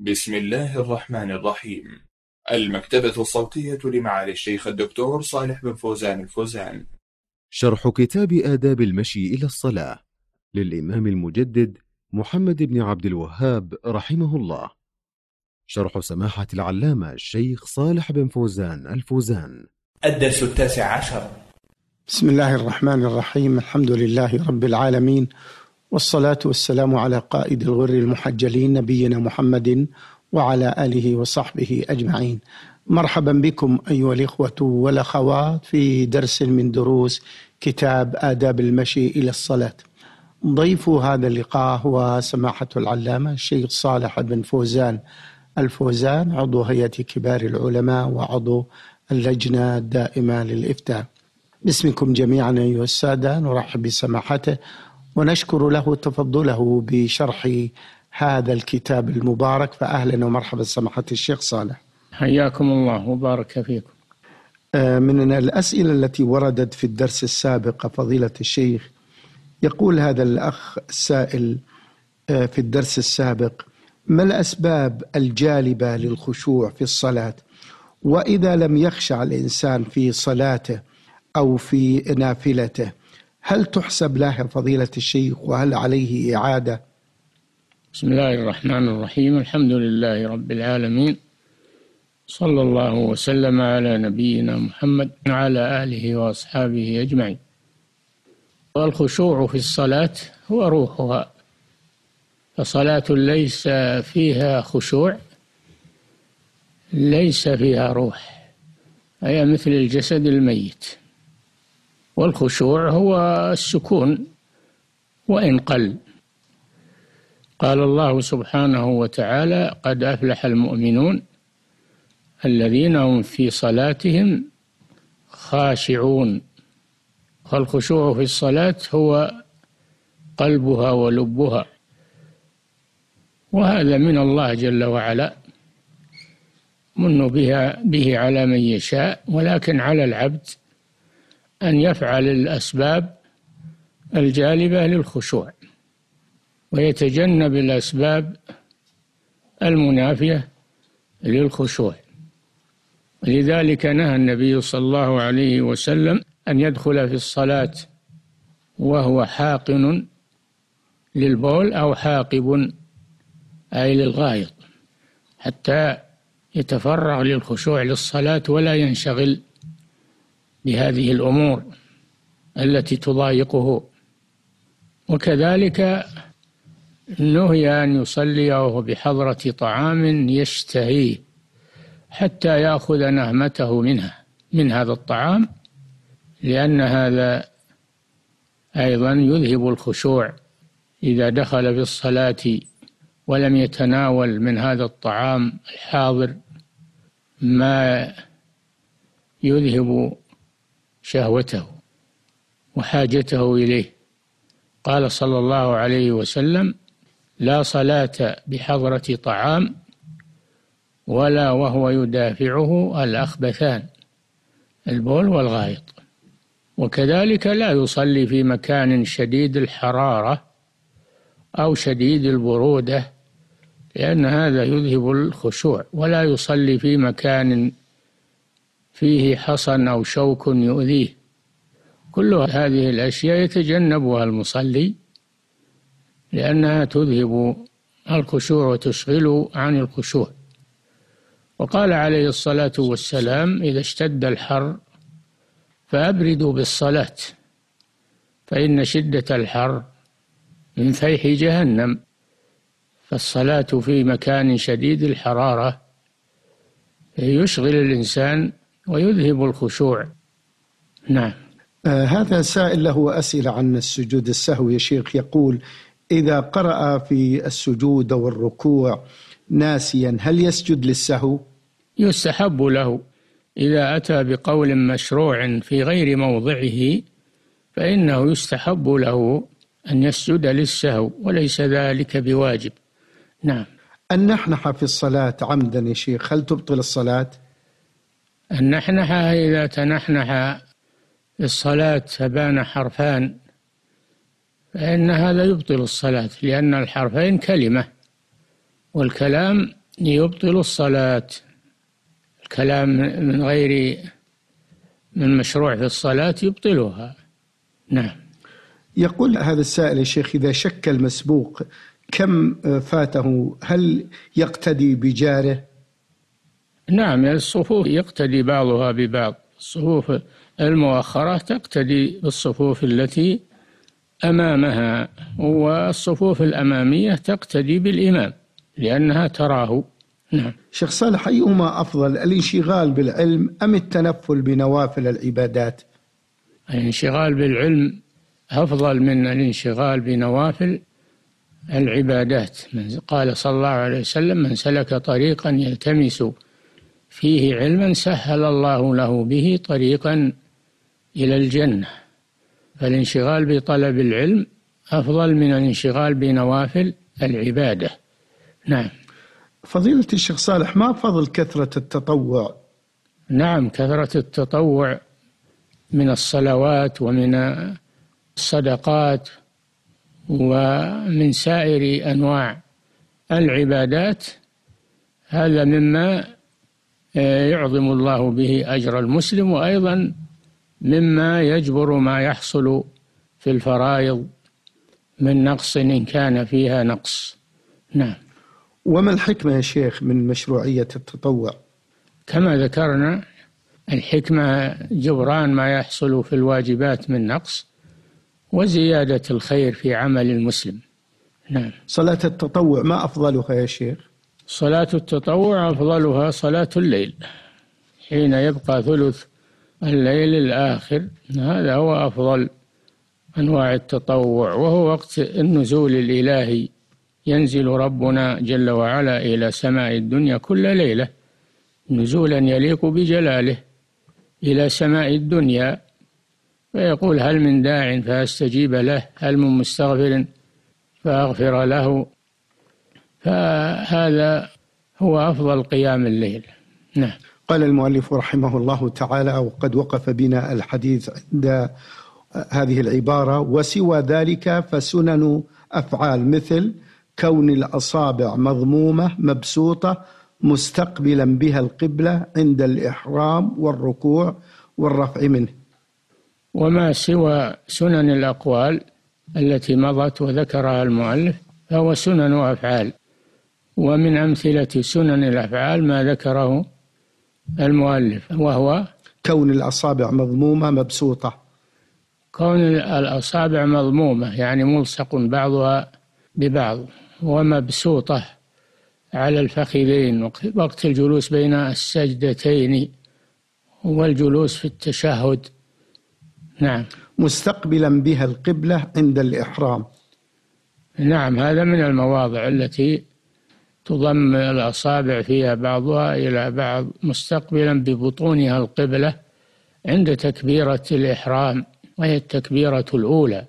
بسم الله الرحمن الرحيم. المكتبة الصوتية لمعالي الشيخ الدكتور صالح بن فوزان الفوزان، شرح كتاب آداب المشي إلى الصلاة للإمام المجدد محمد بن عبد الوهاب رحمه الله، شرح سماحة العلامة الشيخ صالح بن فوزان الفوزان. الدرس 19. بسم الله الرحمن الرحيم. الحمد لله رب العالمين، والصلاة والسلام على قائد الغر المحجلين نبينا محمد وعلى آله وصحبه أجمعين. مرحبا بكم أيها الإخوة والأخوات في درس من دروس كتاب آداب المشي إلى الصلاة. ضيف هذا اللقاء هو سماحة العلامة الشيخ صالح بن فوزان الفوزان، عضو هيئة كبار العلماء وعضو اللجنة الدائمة للإفتاء. باسمكم جميعا أيها السادة نرحب بسماحته ونشكر له تفضله بشرح هذا الكتاب المبارك، فأهلا ومرحبا سماحة الشيخ صالح. حياكم الله وبارك فيكم. من الأسئلة التي وردت في الدرس السابق فضيلة الشيخ، يقول هذا الأخ السائل في الدرس السابق: ما الأسباب الجالبة للخشوع في الصلاة؟ وإذا لم يخشع الإنسان في صلاته أو في نافلته هل تحسب لها فضيلة الشيخ، وهل عليه إعادة؟ بسم الله الرحمن الرحيم. الحمد لله رب العالمين، صلى الله وسلم على نبينا محمد وعلى آله وأصحابه أجمعين. والخشوع في الصلاة هو روحها، فصلاة ليس فيها خشوع ليس فيها روح، هي مثل الجسد الميت. والخشوع هو السكون وإن قل. قال الله سبحانه وتعالى: قد أفلح المؤمنون الذين هم في صلاتهم خاشعون. فالخشوع في الصلاة هو قلبها ولبها، وهذا من الله جل وعلا، من به على من يشاء، ولكن على العبد أن يفعل الأسباب الجالبة للخشوع ويتجنب الأسباب المنافية للخشوع. لذلك نهى النبي صلى الله عليه وسلم أن يدخل في الصلاة وهو حاقن للبول أو حاقب، أي للغائط، حتى يتفرغ للخشوع للصلاة ولا ينشغل بهذه الأمور التي تضايقه. وكذلك نهي أن يصلي وهو بحضرة طعام يشتهيه حتى يأخذ نهمته منها، من هذا الطعام، لأن هذا أيضا يذهب الخشوع. إذا دخل في الصلاة ولم يتناول من هذا الطعام الحاضر ما يذهب شهوته وحاجته إليه. قال صلى الله عليه وسلم: لا صلاة بحضرة طعام ولا وهو يدافعه الأخبثان، البول والغائط. وكذلك لا يصلي في مكان شديد الحرارة أو شديد البرودة، لأن هذا يذهب الخشوع. ولا يصلي في مكان فيه حصن أو شوك يؤذيه. كل هذه الأشياء يتجنبها المصلي لأنها تذهب الخشوع وتشغل عن الخشوع. وقال عليه الصلاة والسلام: إذا اشتد الحر فأبردوا بالصلاة، فإن شدة الحر من فيح جهنم. فالصلاة في مكان شديد الحرارة يشغل الإنسان ويذهب الخشوع. نعم. هذا سائل له أسئلة عن السجود السهوي يا شيخ، يقول: إذا قرأ في السجود والركوع ناسيا هل يسجد للسهو؟ يستحب له. إذا أتى بقول مشروع في غير موضعه فإنه يستحب له أن يسجد للسهو، وليس ذلك بواجب. نعم. النحنحة في الصلاة عمدا يا شيخ هل تبطل الصلاة؟ النحنحة إذا تنحنح في الصلاة فبان حرفان فإن هذا يبطل الصلاة، لأن الحرفين كلمة، والكلام ليبطلوا الصلاة. الكلام من غير من مشروع في الصلاة يبطلها. نعم. يقول هذا السائل: يا شيخ، إذا شك المسبوق كم فاته هل يقتدي بجاره؟ نعم، الصفوف يقتدي بعضها ببعض، الصفوف المؤخرة تقتدي بالصفوف التي أمامها، والصفوف الأمامية تقتدي بالإمام لأنها تراه. نعم. شيخ صالح، أيهما أفضل، الانشغال بالعلم أم التنفل بنوافل العبادات؟ الانشغال بالعلم أفضل من الانشغال بنوافل العبادات. قال صلى الله عليه وسلم: من سلك طريقا يلتمس فيه علما سهل الله له به طريقا إلى الجنة. فالانشغال بطلب العلم أفضل من الانشغال بنوافل العبادة. نعم. فضيلة الشيخ صالح، ما فضل كثرة التطوع؟ نعم، كثرة التطوع من الصلوات ومن الصدقات ومن سائر أنواع العبادات، هذا مما يعظم الله به أجر المسلم، وأيضا مما يجبر ما يحصل في الفرائض من نقص إن كان فيها نقص. نعم. وما الحكمة يا شيخ من مشروعية التطوع؟ كما ذكرنا، الحكمة جبران ما يحصل في الواجبات من نقص وزيادة الخير في عمل المسلم. نعم. صلاة التطوع ما أفضلها يا شيخ؟ صلاة التطوع أفضلها صلاة الليل، حين يبقى ثلث الليل الآخر، هذا هو أفضل أنواع التطوع، وهو وقت النزول الإلهي، ينزل ربنا جل وعلا إلى سماء الدنيا كل ليلة نزولا يليق بجلاله إلى سماء الدنيا، فيقول: هل من داع فأستجيب له، هل من مستغفر فأغفر له. فهذا هو أفضل قيام الليل. نعم. قال المؤلف رحمه الله تعالى، وقد وقف بنا الحديث عند هذه العبارة: وسوى ذلك فسنن أفعال، مثل كون الأصابع مضمومة مبسوطة مستقبلا بها القبلة عند الإحرام والركوع والرفع منه. وما سوى سنن الأقوال التي مضت وذكرها المؤلف فهو سنن أفعال، ومن أمثلة سنن الأفعال ما ذكره المؤلف، وهو كون الأصابع مضمومة مبسوطة. كون الأصابع مضمومة يعني ملصق بعضها ببعض، ومبسوطة على الفخذين وقت الجلوس بين السجدتين والجلوس في التشهد. نعم. مستقبلا بها القبلة عند الإحرام. نعم، هذا من المواضع التي تضم الأصابع فيها بعضها إلى بعض مستقبلا ببطونها القبلة عند تكبيرة الإحرام، وهي التكبيرة الأولى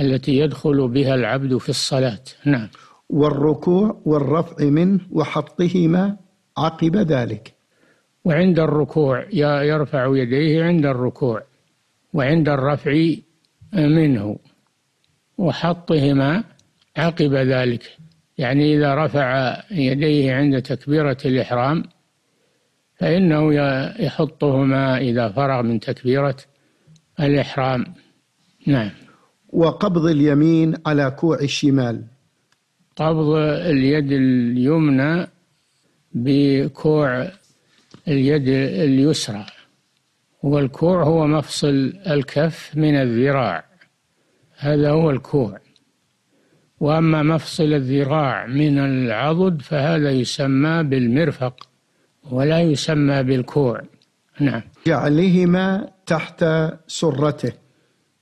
التي يدخل بها العبد في الصلاة. نعم. والركوع والرفع منه وحطهما عقب ذلك. وعند الركوع يرفع يديه عند الركوع، وعند الرفع منه وحطهما عقب ذلك، يعني إذا رفع يديه عند تكبيرة الإحرام فإنه يحطهما إذا فرغ من تكبيرة الإحرام. نعم. وقبض اليمين على كوع الشمال. قبض اليد اليمنى بكوع اليد اليسرى، والكوع هو مفصل الكف من الذراع، هذا هو الكوع. وأما مفصل الذراع من العضد فهذا يسمى بالمرفق ولا يسمى بالكوع. نعم. جعلهما تحت سرته.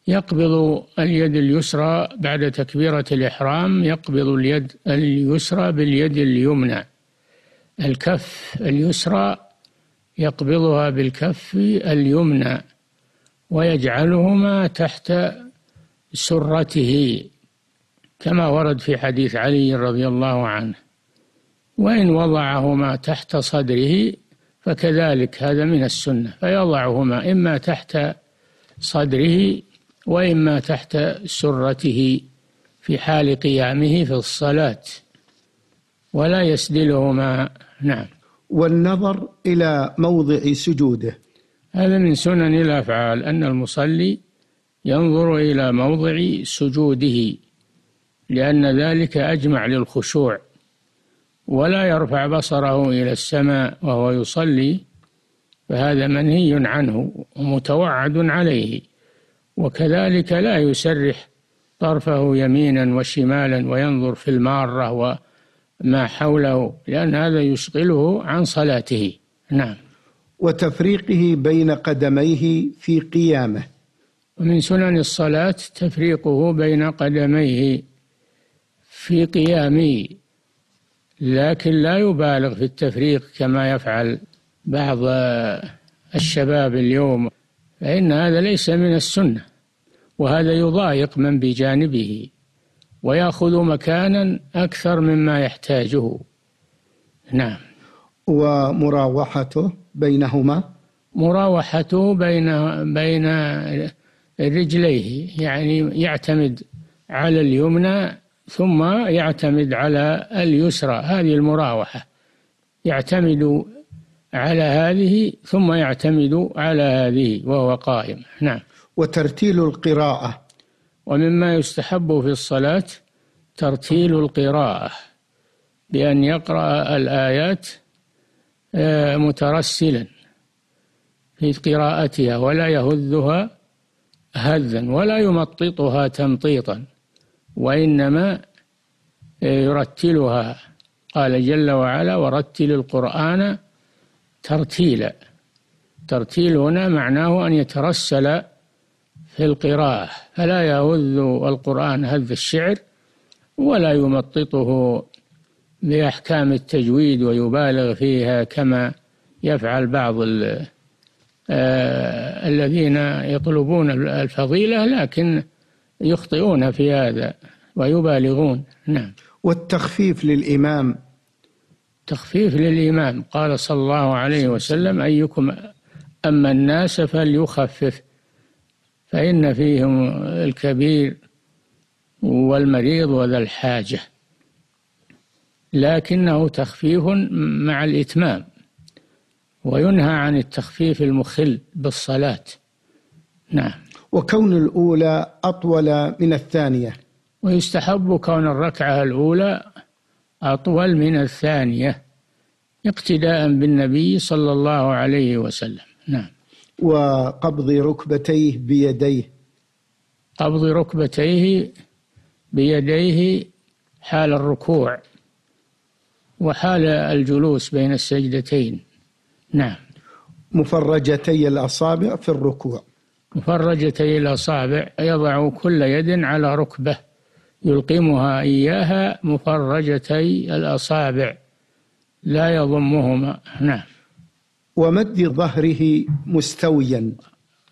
يقبض اليد اليسرى بعد تكبيرة الإحرام، يقبض اليد اليسرى باليد اليمنى، الكف اليسرى يقبضها بالكف اليمنى، ويجعلهما تحت سرته كما ورد في حديث علي رضي الله عنه. وإن وضعهما تحت صدره فكذلك، هذا من السنة، فيضعهما إما تحت صدره وإما تحت سرته في حال قيامه في الصلاة. ولا يسدلهما. نعم. والنظر إلى موضع سجوده، هذا من سنن الأفعال، أن المصلي ينظر إلى موضع سجوده، لأن ذلك أجمع للخشوع، ولا يرفع بصره إلى السماء وهو يصلي، فهذا منهي عنه ومتوعد عليه. وكذلك لا يسرح طرفه يمينا وشمالا وينظر في المارة وما حوله، لأن هذا يشغله عن صلاته. نعم. وتفريقه بين قدميه في قيامه، ومن سنن الصلاة تفريقه بين قدميه في قيامه، لكن لا يبالغ في التفريق كما يفعل بعض الشباب اليوم، فإن هذا ليس من السنة، وهذا يضايق من بجانبه ويأخذ مكانا أكثر مما يحتاجه. نعم. ومراوحته بينهما، مراوحته بين رجليه، يعني يعتمد على اليمنى ثم يعتمد على اليسرى، هذه المراوحة، يعتمد على هذه ثم يعتمد على هذه وهو قائم. نعم. وترتيل القراءة، ومما يستحب في الصلاة ترتيل القراءة، بأن يقرأ الآيات مترسلا في قراءتها، ولا يهذها هذا ولا يمططها تمطيطا، وإنما يرتلها. قال جل وعلا: ورتل القرآن ترتيلا. ترتيل هنا معناه أن يترسل في القراءة، فلا يهذ القرآن هذ الشعر ولا يمططه بأحكام التجويد ويبالغ فيها كما يفعل بعض الذين يطلبون الفضيلة لكن يخطئون في هذا ويبالغون. نعم. والتخفيف للإمام، تخفيف للإمام، قال صلى الله عليه وسلم: أيكم أما الناس فليخفف، فإن فيهم الكبير والمريض وذا الحاجة، لكنه تخفيف مع الإتمام، وينهى عن التخفيف المخل بالصلاة. نعم. وكون الأولى أطول من الثانية، ويستحب كون الركعة الأولى أطول من الثانية اقتداء بالنبي صلى الله عليه وسلم. نعم. وقبض ركبتيه بيديه، قبض ركبتيه بيديه حال الركوع وحال الجلوس بين السجدتين. نعم. مفرجتي الأصابع في الركوع، مفرجتي الأصابع، يضع كل يد على ركبة يلقمها إياها مفرجتي الأصابع لا يضمهما. نعم. ومد ظهره مستويا،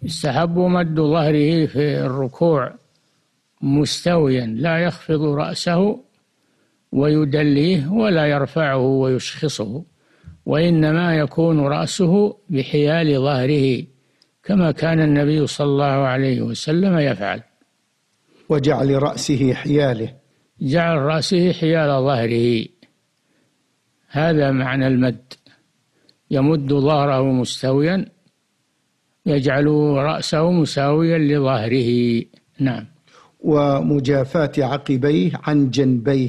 يستحب مد ظهره في الركوع مستويا، لا يخفض رأسه ويدليه ولا يرفعه ويشخصه، وإنما يكون رأسه بحيال ظهره كما كان النبي صلى الله عليه وسلم يفعل. وجعل رأسه حياله، جعل رأسه حيال ظهره، هذا معنى المد، يمد ظهره مستويا، يجعل رأسه مساويا لظهره. نعم. ومجافاة عقبيه عن جنبيه،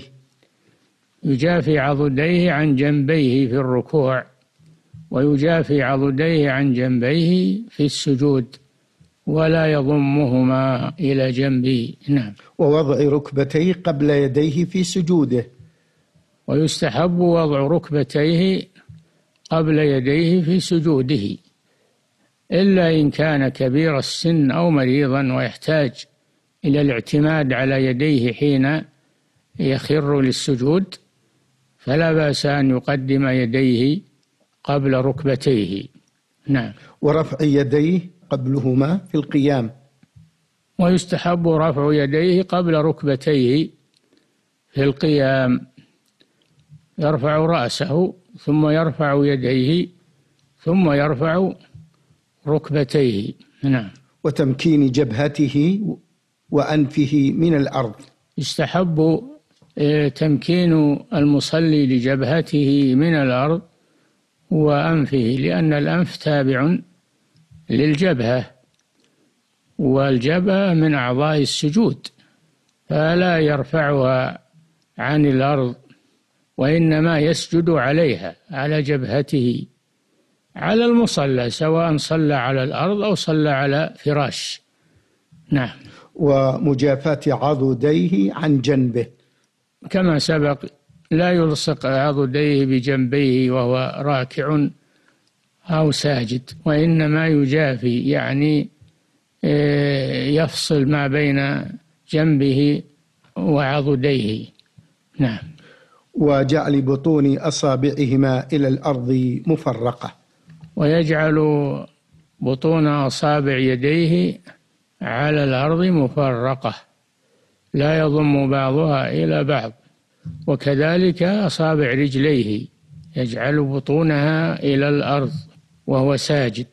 يجافي عضديه عن جنبيه في الركوع، ويجافي عضديه عن جنبيه في السجود، ولا يضمهما إلى جنبه. نعم. ووضع ركبتيه قبل يديه في سجوده، ويستحب وضع ركبتيه قبل يديه في سجوده، إلا إن كان كبير السن أو مريضا ويحتاج إلى الاعتماد على يديه حين يخر للسجود، فلا بأس أن يقدم يديه قبل ركبتيه. نعم. ورفع يديه قبلهما في القيام، ويستحب رفع يديه قبل ركبتيه في القيام، يرفع رأسه ثم يرفع يديه ثم يرفع ركبتيه. نعم. وتمكين جبهته وأنفه من الأرض، يستحب تمكين المصلي لجبهته من الأرض وأنفه، لأن الأنف تابع للجبهة، والجبهة من أعضاء السجود، فلا يرفعها عن الأرض وإنما يسجد عليها على جبهته على المصلى، سواء صلى على الأرض أو صلى على فراش. نعم. ومجافاة عضديه عن جنبه كما سبق، لا يلصق عضديه بجنبيه وهو راكع أو ساجد، وإنما يجافي، يعني يفصل ما بين جنبه وعضديه. نعم. وجعل بطون أصابعهما إلى الأرض مفرقة، ويجعل بطون أصابع يديه على الأرض مفرقة لا يضم بعضها إلى بعض، وكذلك أصابع رجليه يجعل بطونها إلى الأرض وهو ساجد.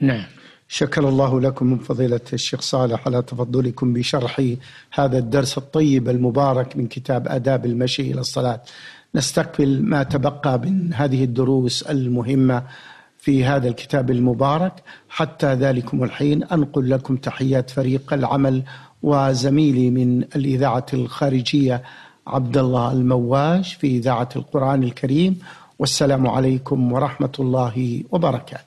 نعم. شكر الله لكم من فضيلة الشيخ صالح على تفضلكم بشرح هذا الدرس الطيب المبارك من كتاب آداب المشي إلى الصلاة. نستقبل ما تبقى من هذه الدروس المهمة في هذا الكتاب المبارك. حتى ذلكم الحين أنقل لكم تحيات فريق العمل وزميلي من الإذاعة الخارجية عبد الله المواش في إذاعة القرآن الكريم، والسلام عليكم ورحمة الله وبركاته.